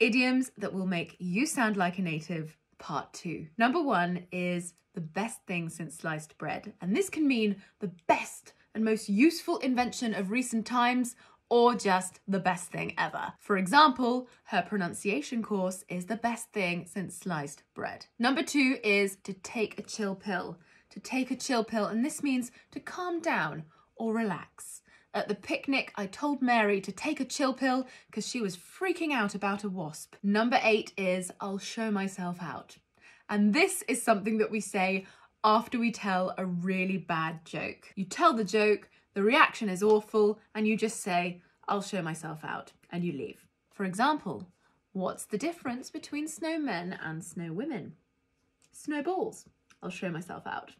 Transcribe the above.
Idioms that will make you sound like a native, part two. Number one is the best thing since sliced bread. And this can mean the best and most useful invention of recent times, or just the best thing ever. For example, her pronunciation course is the best thing since sliced bread. Number two is to take a chill pill. To take a chill pill, and this means to calm down or relax. At the picnic, I told Mary to take a chill pill because she was freaking out about a wasp. Number eight is, I'll show myself out. And this is something that we say after we tell a really bad joke. You tell the joke, the reaction is awful, and you just say, I'll show myself out, and you leave. For example, what's the difference between snowmen and snowwomen? Snowballs. I'll show myself out.